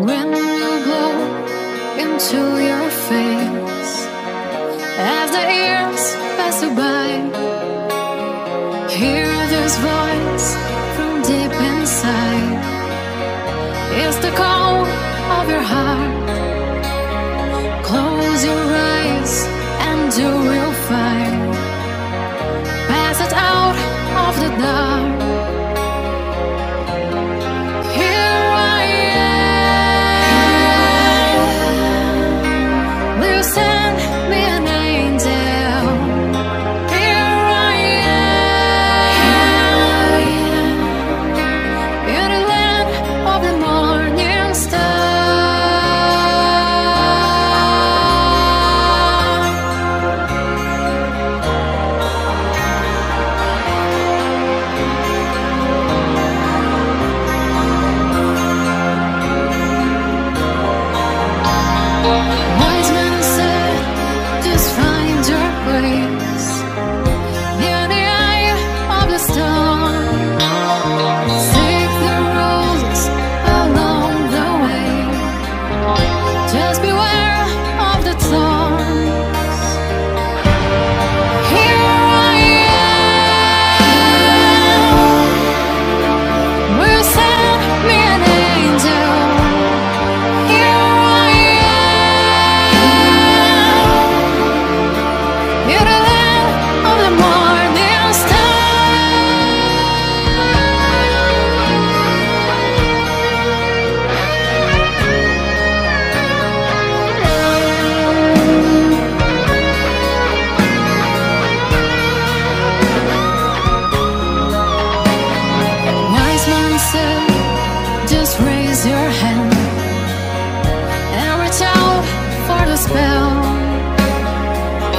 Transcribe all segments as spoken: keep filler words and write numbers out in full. And when you go into your face, as the years pass you by, hear this voice from deep inside. It's the call of your heart. Close your eyes and you will find. Pass it out of the dark. Just raise your hand and reach out for the spell.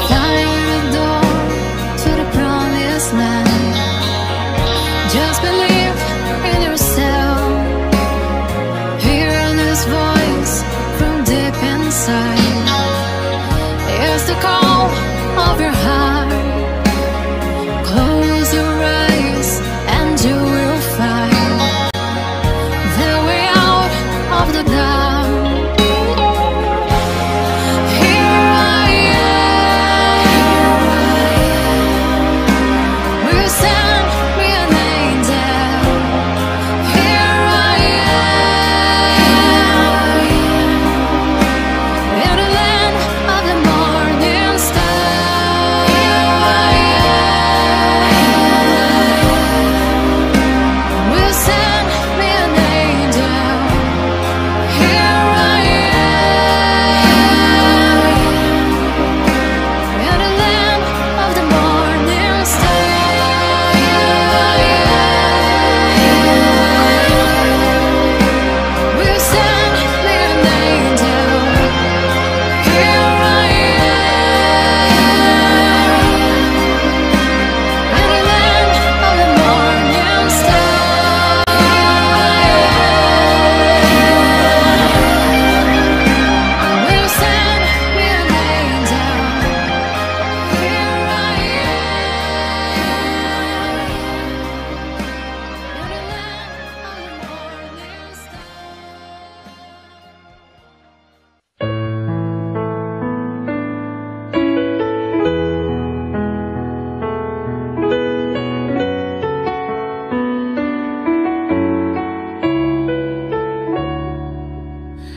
Find the door to the promised land. Just believe in yourself. Hear this voice from deep inside. It's the call of your heart. Close your eyes and you will find.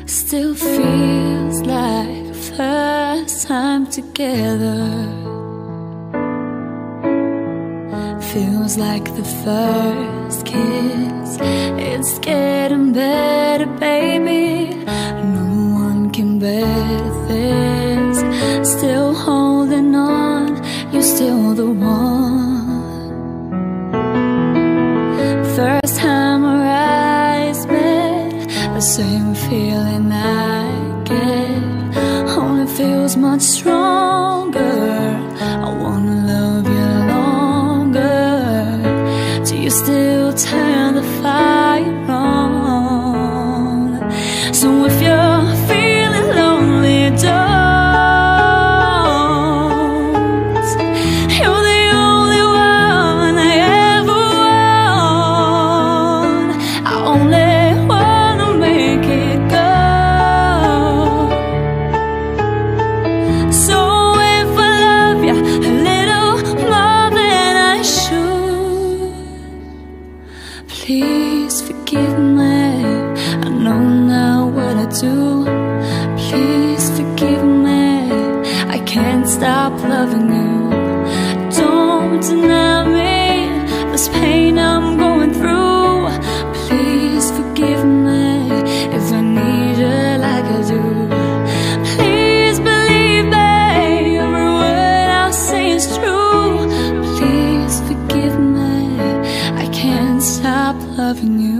Still feels like first time together. Feels like the first kiss. It's getting better, baby. No one can bear this. Still holding on, you're still the one. First time around, same feeling I get, only feels much stronger. I wanna love you longer. Do you still turn the fire on? So if you're feeling lonely, don't. You're the only one I ever want. I only wanna make it go. you. Please forgive me, I can't stop loving you. Don't deny me this pain I'm going through. Please forgive me if I need you like I do. Please believe me, every word I say is true. Please forgive me, I can't stop loving you.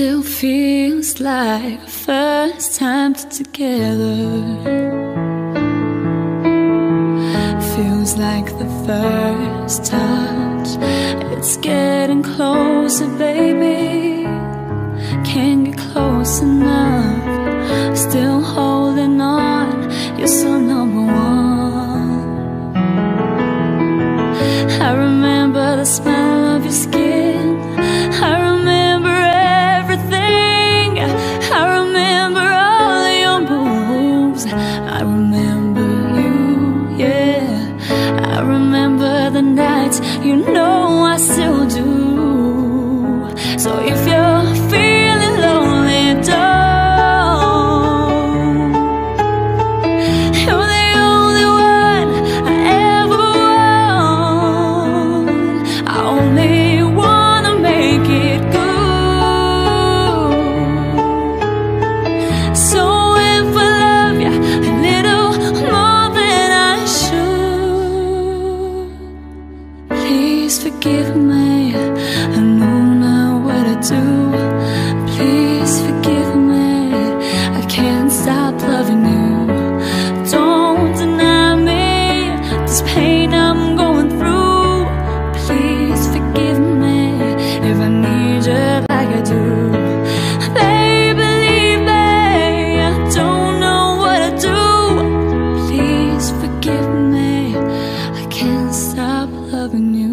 Still feels like first time together. Feels like the first touch. It's getting closer, baby. Can't get close enough. Still holding on, you're so number one. I remember the smell of your skin. I remember everything. I remember all your moves. I remember you, yeah. I remember the nights, you know I still do. So if you're feeling forgive me, I know now what I do. Please forgive me, I can't stop loving you. Don't deny me this pain I'm going through. Please forgive me if I need you like I do. They believe me, I don't know what I do. Please forgive me, I can't stop loving you.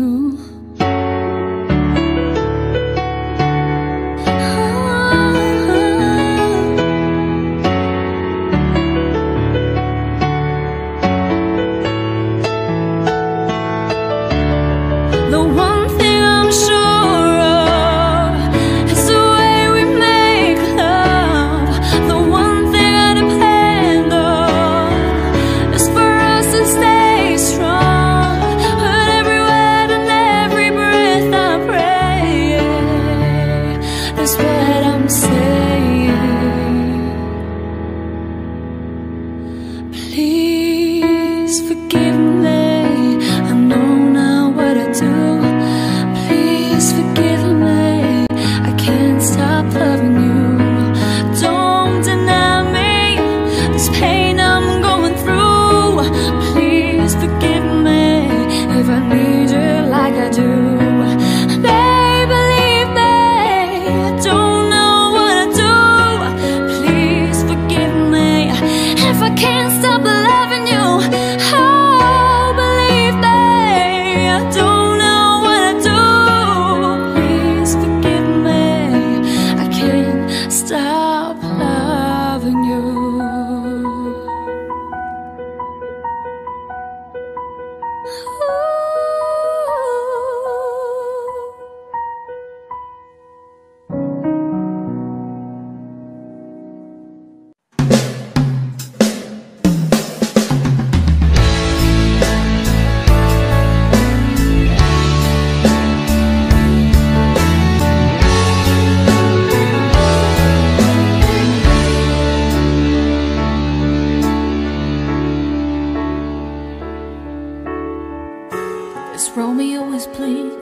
Romeo is bleeding,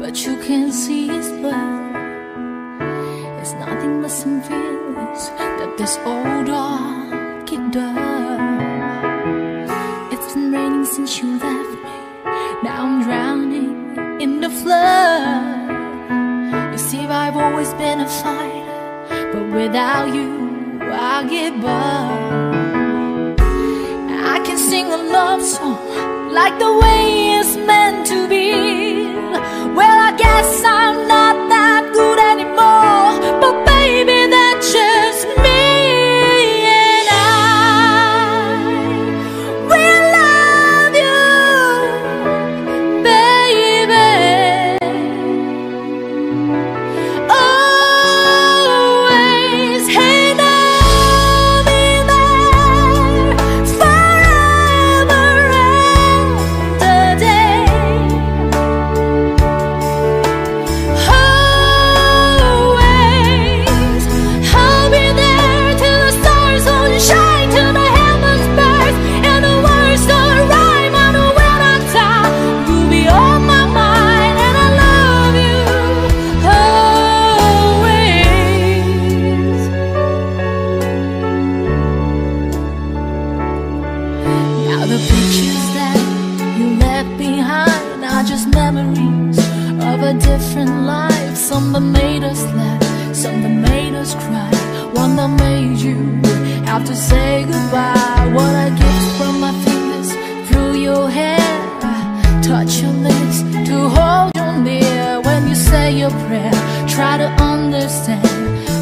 but you can see his blood. It's nothing but some feelings that this old dog kicked up. It's been raining since you left me, now I'm drowning in the flood. You see, I've always been a fighter, but without you, I give up. I can sing a love song like the way it's meant to be. Well, I guess I'm not that good anymore, but baby, that's just me. a different life. Some that made us laugh, some that made us cry, one that made you have to say goodbye. What I give from my fingers through your hair, touch your lips to hold you near. When you say your prayer, try to understand,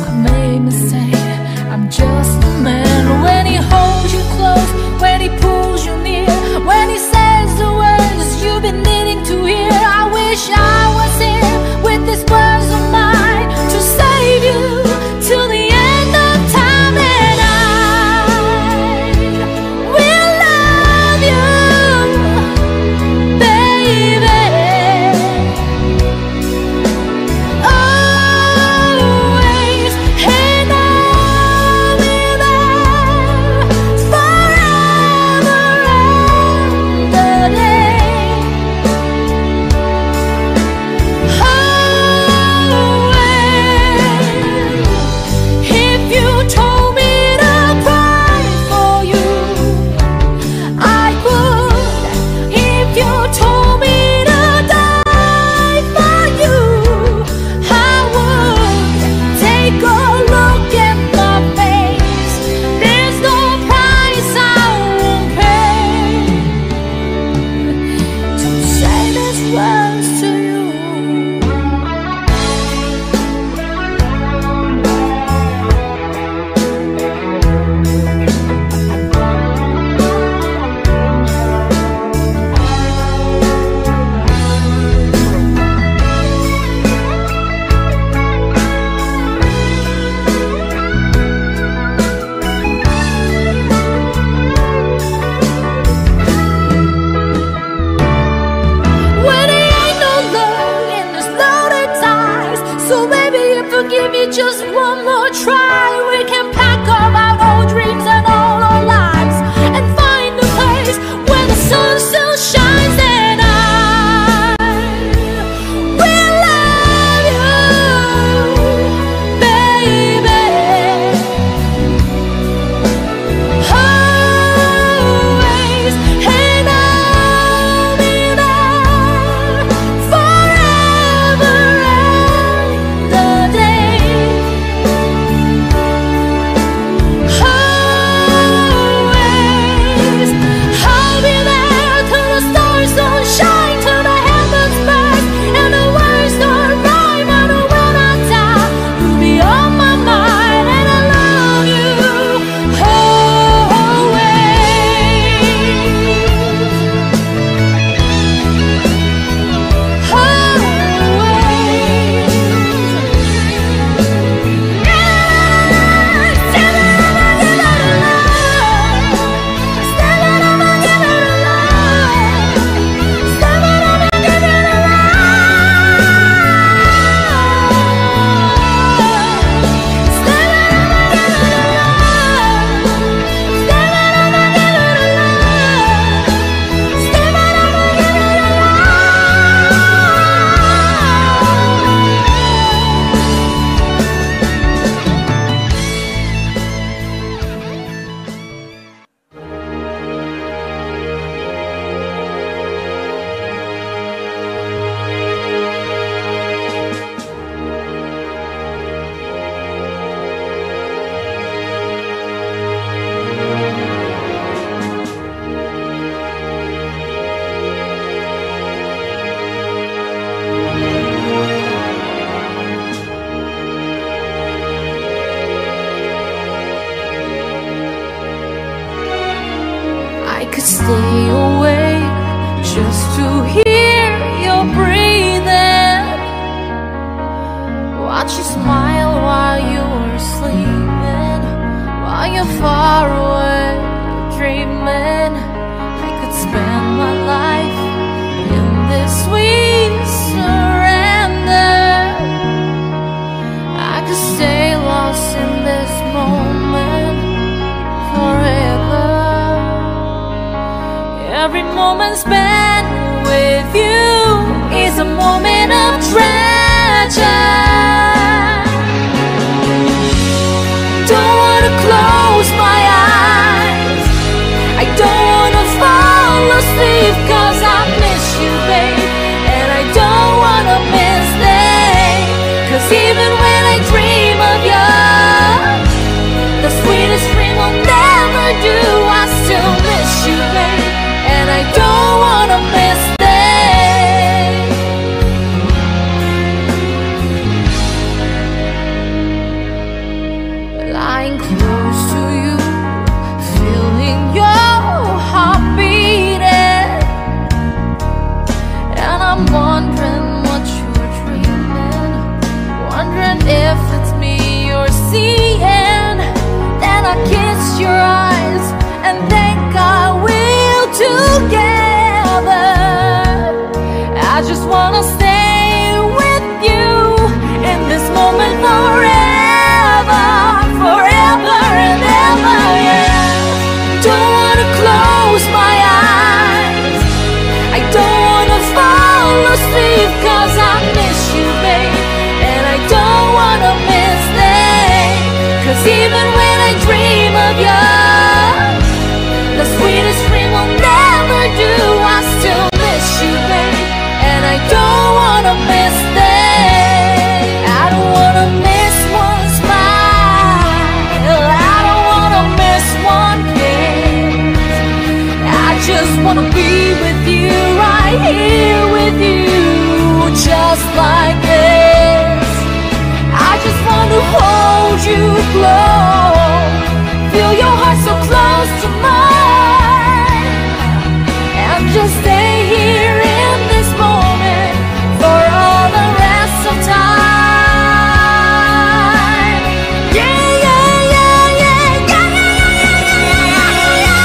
I made a mistake, I'm just a man. When he holds you close, when he pulls you near, when he says the words you've been needing to hear. I wish I was here with these words of mine to save you till the end of time. And I will love you, baby, always, and I'll be there forever and a day. If you told me to cry for you, I would. If you told me to die for you, I would. Take a look at my face, there's no price I won't pay to say these words to you. When there ain't no love and there's no that ties, so baby, if you give me just one more try, we can pack up our old dreams and all our lives and find a place where the sun still shines. And I will love you, baby, always, and I'll be there forever and a day. Always, I'll be there till the stars don't shine, till the heavens burst and the words don't rhyme. And when I die, you'll be on my mind, and I love you I could stay awake just to hear your breathing, watch you smile while you were sleeping, while you're far away dreaming. I could spend my life in this sweet surrender. I could stay lost in this moment forever. Every moment spent with you is a moment of treasure. Don't wanna close my eyes, I don't wanna fall asleep, cause I miss you, babe, and I don't wanna miss wanna be with you, right here with you, just like this. I just wanna hold you close, feel your heart so close to mine, and just stay here in this moment for all the rest of time. Yeah, yeah, yeah, yeah, yeah, yeah, yeah, yeah, yeah, yeah.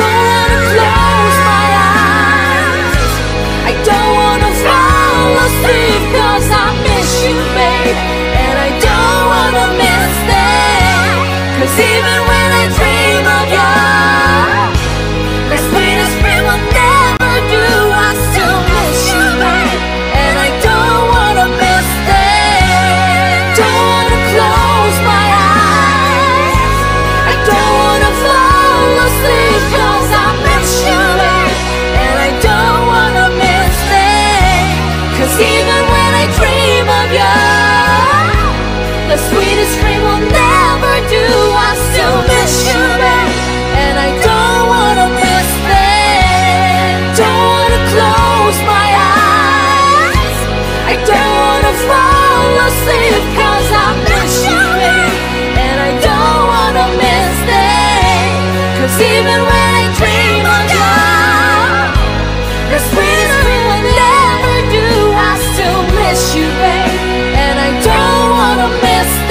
Don't wanna close my eyes, I don't wanna fall asleep, 'cause I miss you, babe, and I don't wanna miss them, 'cause even when I dream of you, the sweetest dream will never do. I still miss you, babe, and I don't wanna miss them. Don't wanna close my eyes, I don't wanna fall asleep, 'cause I miss you, babe, and I don't wanna miss them, 'cause even when I dream of you, the sweetest dream will never do. I still miss you, babe, and I don't wanna miss them. Don't wanna close my eyes, I don't wanna fall asleep, 'cause I miss you, babe, and I don't wanna miss them, 'cause even when I dream of you, the sweetest dream will never do. I still miss you, babe, and I don't wanna miss them.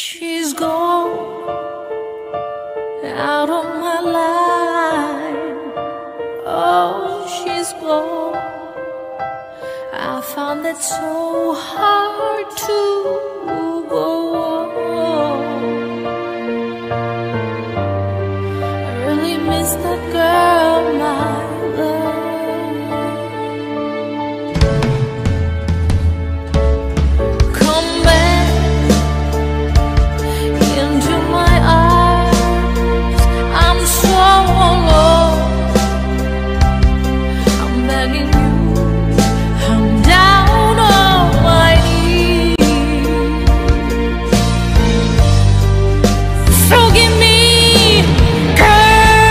She's gone out of my life. Oh, she's gone. I found it so hard to go on. I really miss that girl, my love. Come back into my eyes, I'm so lost, I'm begging you, I'm down on my knees, forgive me, girl.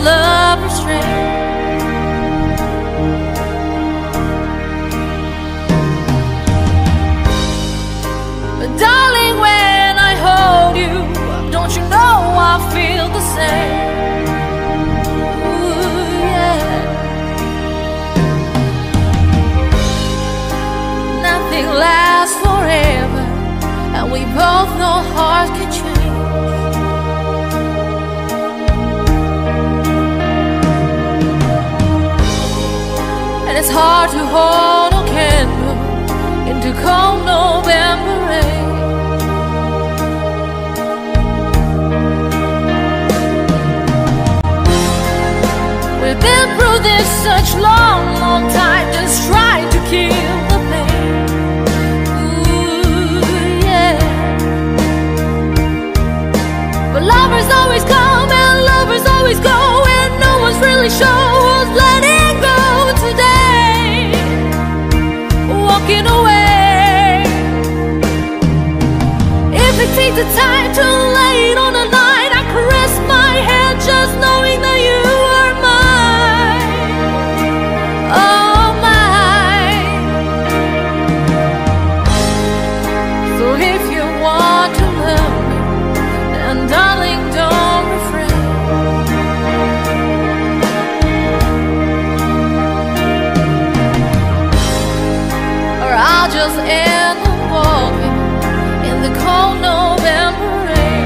love restraint. But darling, when I hold you, don't you know I feel the same? Ooh, yeah. Nothing lasts forever, and we both know hearts can change. It's hard to hold a candle into cold November rain. We've been through this such long, long time, just trying to kill the pain. Ooh, yeah. But lovers always come and lovers always go, and no one's really sure who's letting go today. Away. If it takes the time too late on the night, I caress my head just knowing that you are mine. Oh, mine. So if you want to love me, then darling, don't refrain. Just end the walking in the cold November rain.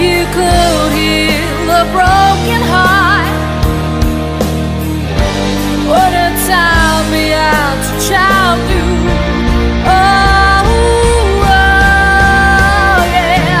You could heal a broken heart, wouldn't tell me how to child you. Oh, oh, yeah.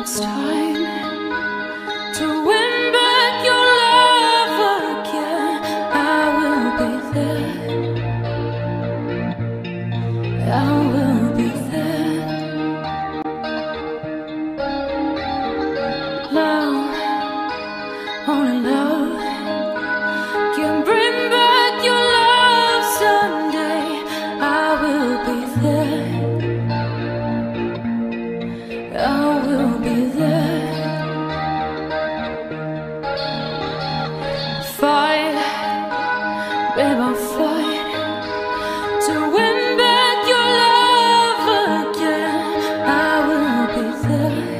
it's time to win back your love again. I will be there, I will be there. Love, only love can bring back your love someday. I will be there, I will be there. Fight, babe, I'll fight to win back your love again. I will be there,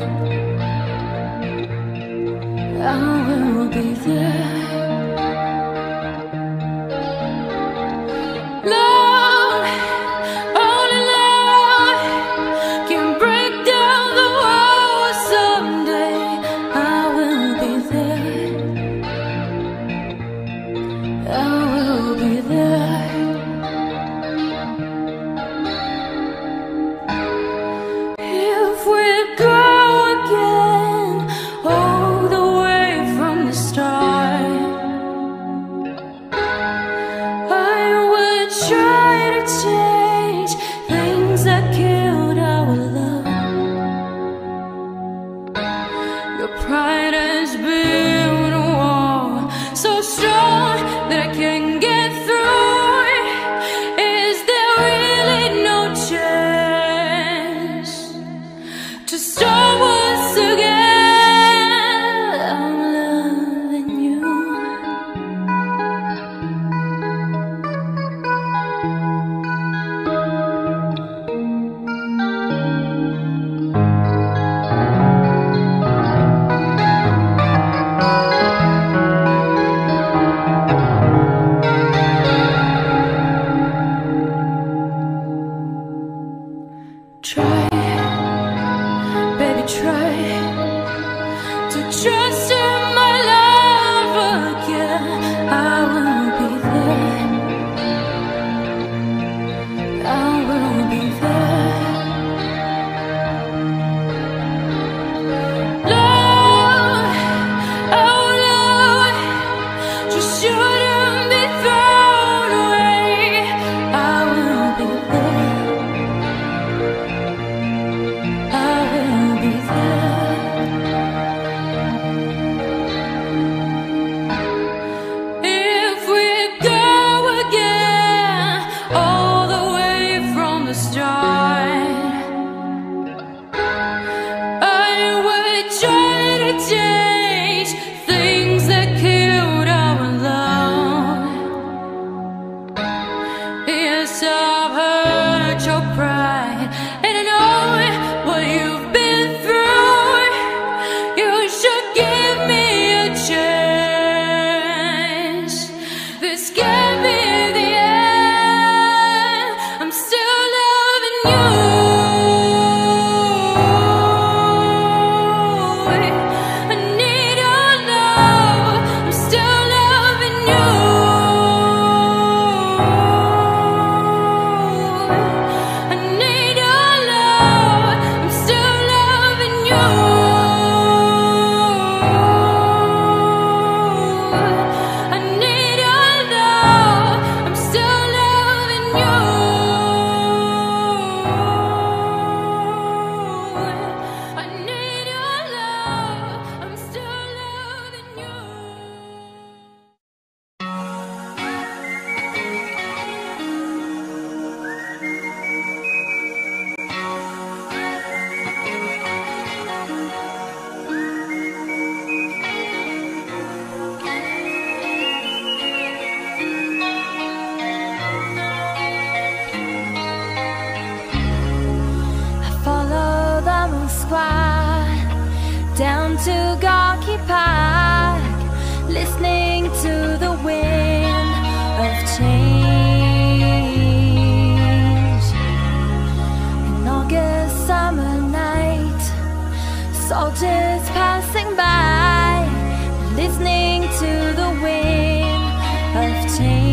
I will be there. Love, pride has been a wall so strong that I can't get through. Is there really no chance to start once again? I'm loving you, try to trust in my love again. I will be there, I will be there. Love, oh love, just shouldn't be thrown away. I will be there, I will be there. Down to Gorky Park, listening to the wind of change. An August summer night, soldiers passing by, listening to the wind of change.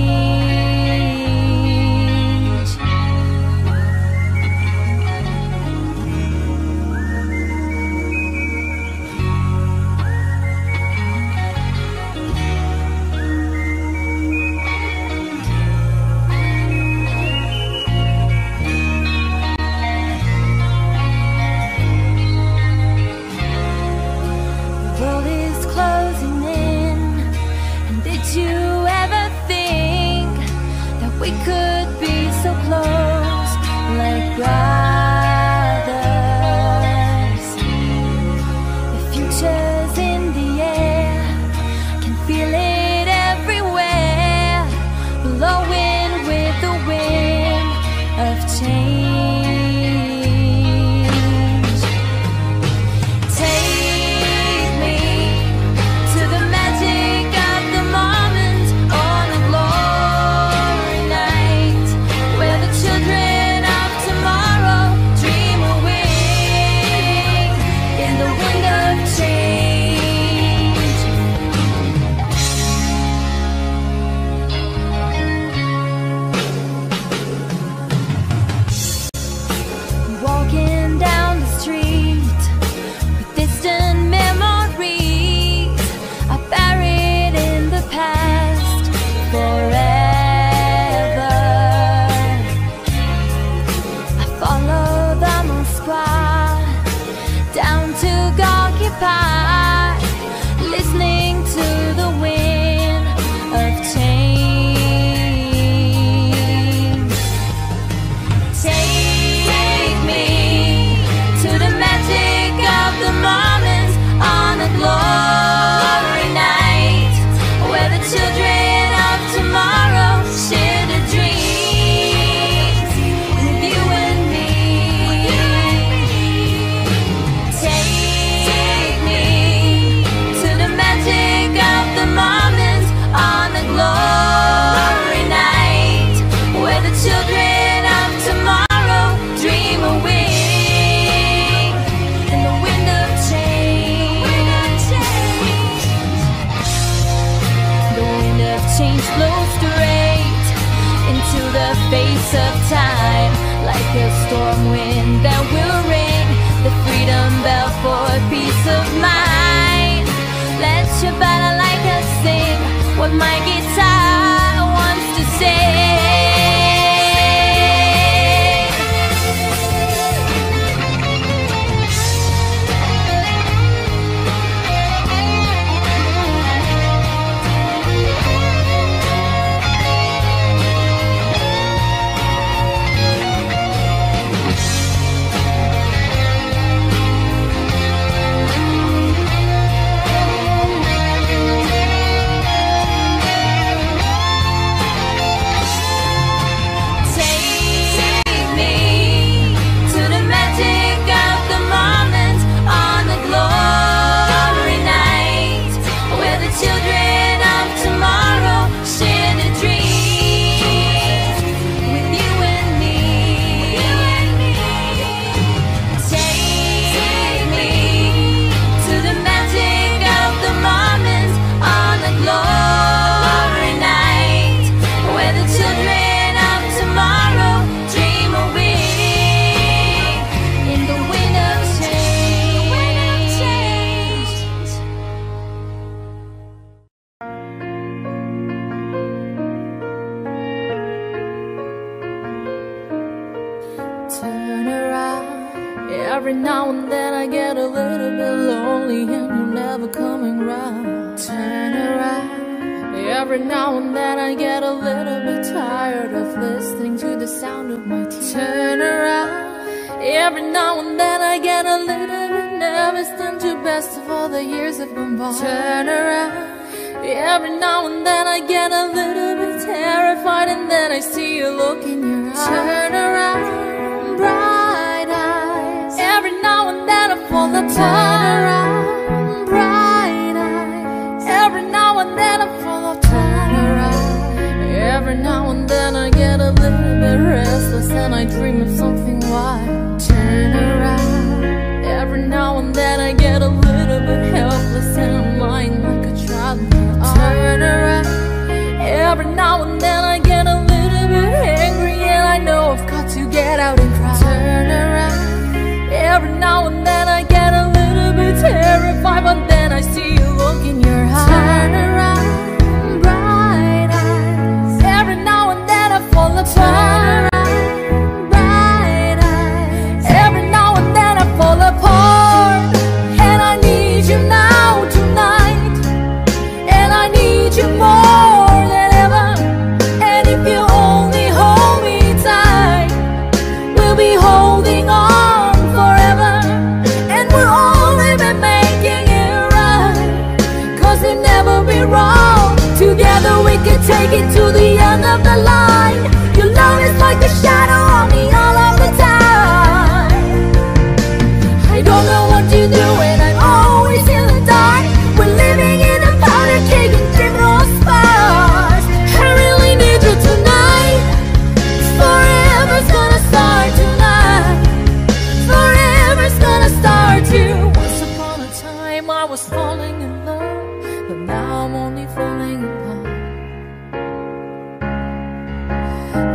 was falling in love, but now I'm only falling apart.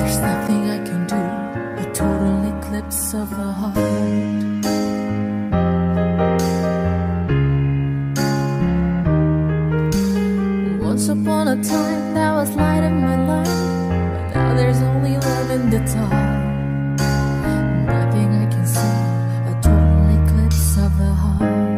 There's nothing I can do, a total eclipse of the heart. Once upon a time, that was light of my life, but now there's only love in the dark. Nothing I can see, a total eclipse of the heart.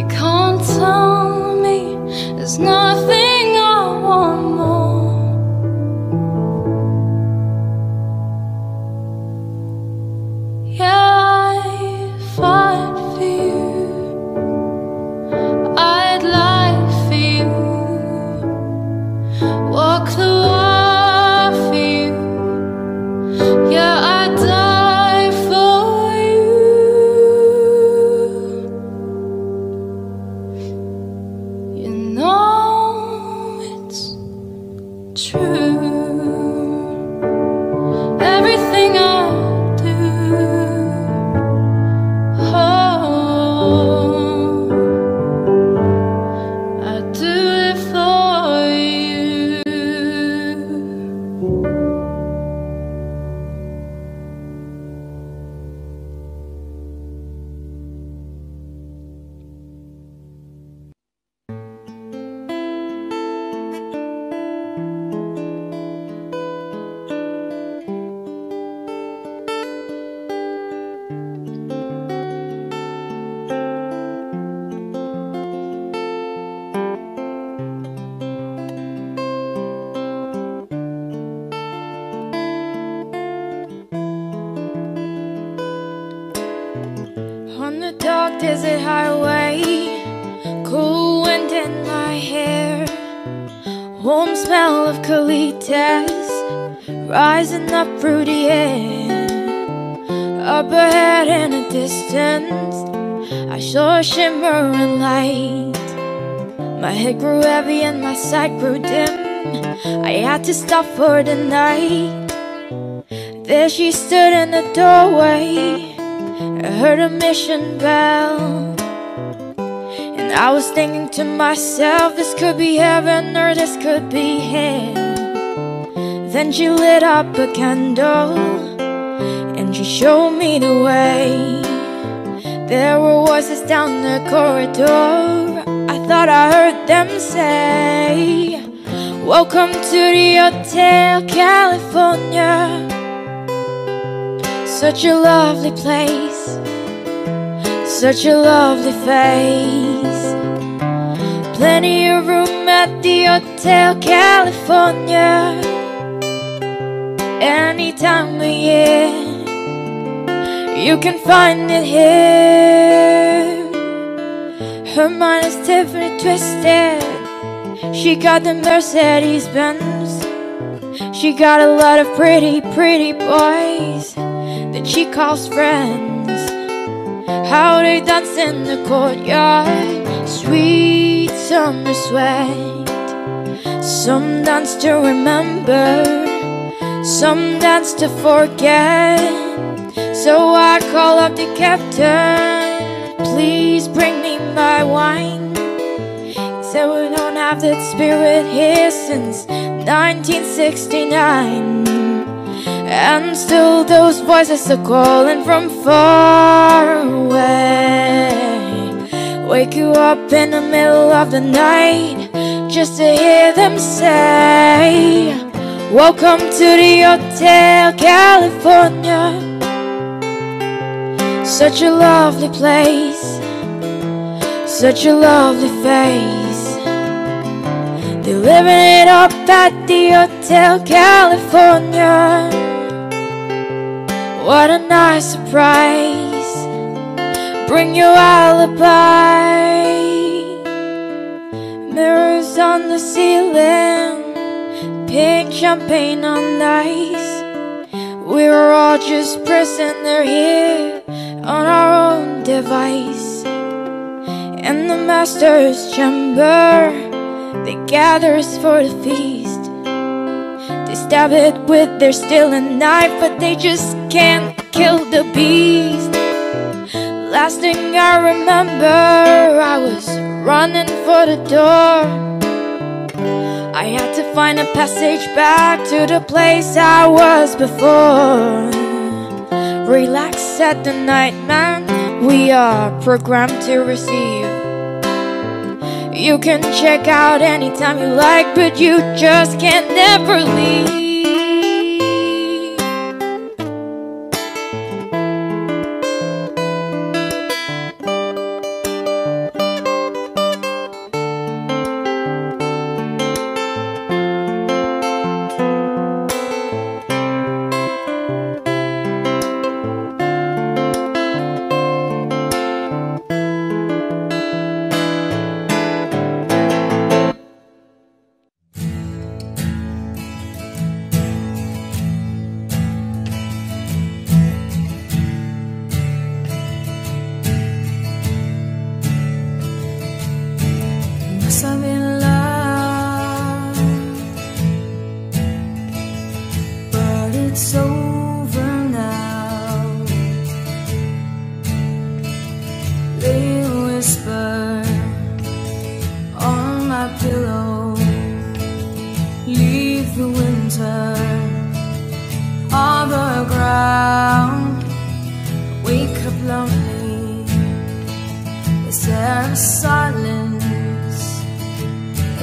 You can't tell me there's nothing I want more. Yeah, I fight for you, I'd lie for you, walk the wire for you. Yeah, I'd die. True, everything I do, oh, I do it for you. Desert highway, cool wind in my hair, warm smell of colitas rising up through the air. Up ahead in the distance, I saw a shimmering light. My head grew heavy and my sight grew dim. I had to stop for the night. There she stood in the doorway. I heard a mission bell, and I was thinking to myself, this could be heaven or this could be hell. Then she lit up a candle, and she showed me the way. There were voices down the corridor, I thought I heard them say, welcome to the Hotel California. Such a lovely place, such a lovely face. Plenty of room at the Hotel California. Any time of year, you can find it here. Her mind is definitely twisted. She got the Mercedes-Benz. She got a lot of pretty, pretty boys that she calls friends. How they dance in the courtyard, sweet summer sweat. Some dance to remember, some dance to forget. So I call up the captain, please bring me my wine. He said we don't have that spirit here since nineteen sixty-nine. And still those voices are calling from far away. Wake you up in the middle of the night just to hear them say, welcome to the Hotel California. Such a lovely place, such a lovely face. They're living it up at the Hotel California. What a nice surprise, bring your alibi. Mirrors on the ceiling, pink champagne on ice. We were all just prisoners here on our own device. In the master's chamber, they gather for the feast. They stab it with their steel and knife, but they just can't kill the beast. Last thing I remember, I was running for the door. I had to find a passage back to the place I was before. Relax at the night, man, we are programmed to receive. You can check out anytime you like, but you just can't never leave.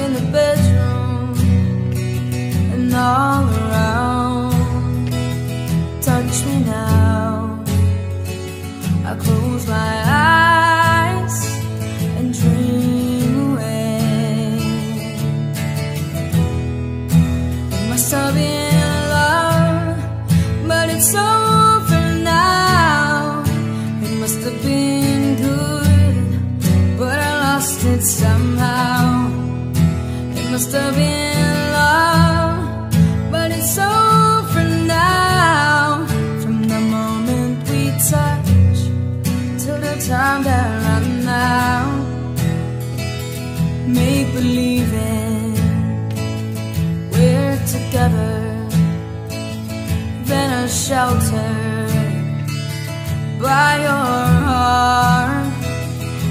in the bedroom and all around. Touch me now. I close my eyes and dream away. It must have been love, but it's over now. It must have been good, but I lost it somehow. It must have been love, but it's over now. From the moment we touch till the time that I run out. Make believing we're together, then I'll shelter by your heart.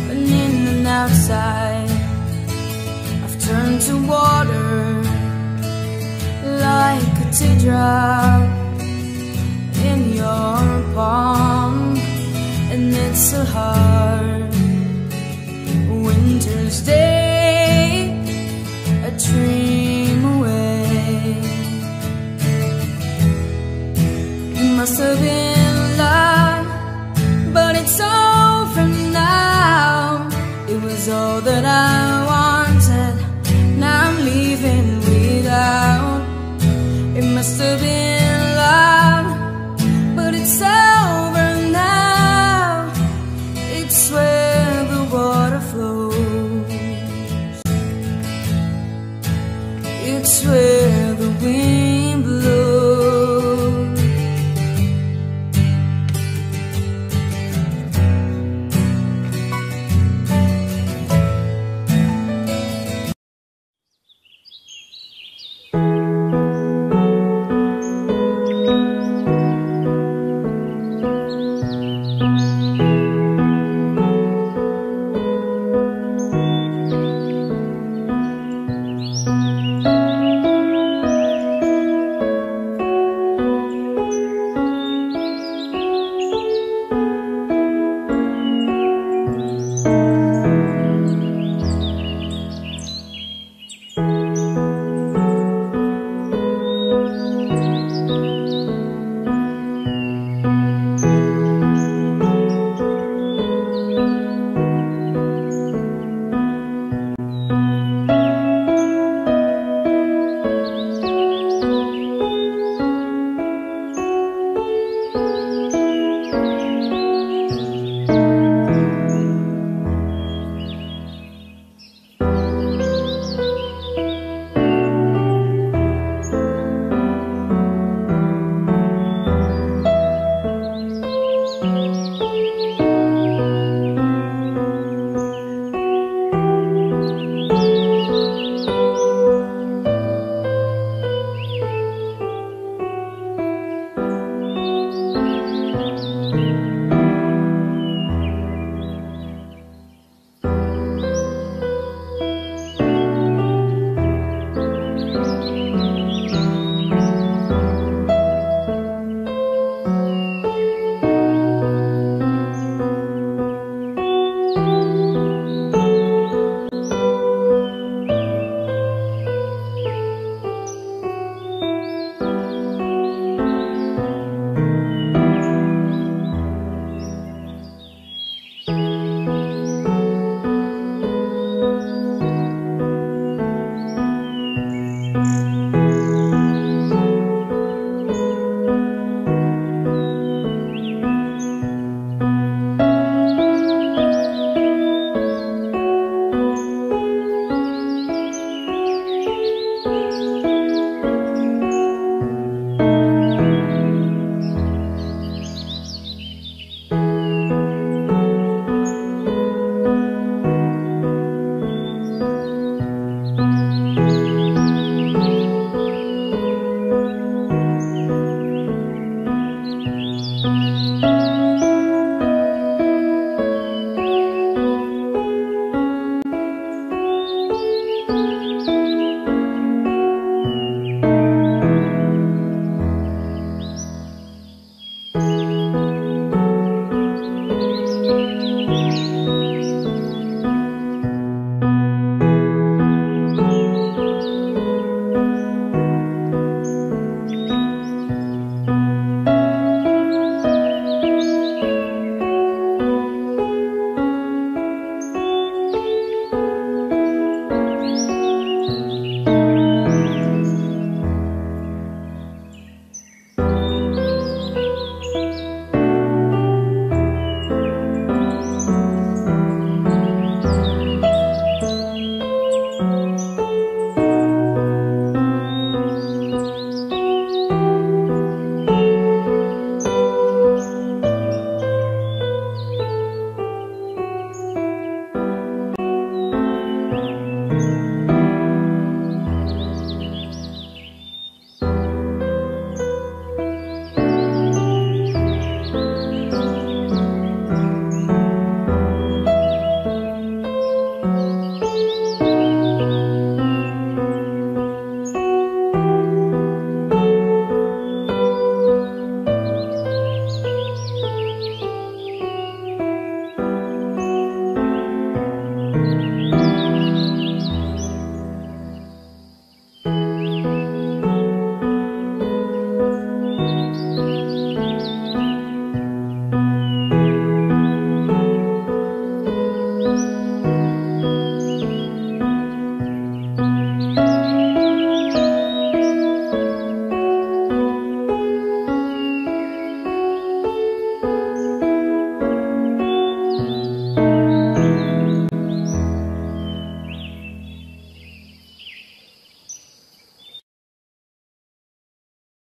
But in and outside I've turned to water, like a teardrop in your palm. And it's a hard winter's day, a dream away. It must have been love, but it's over now. It was all that I wanted, now I'm leaving without. It must have been love, but it's over now. It's where the water flows. It's where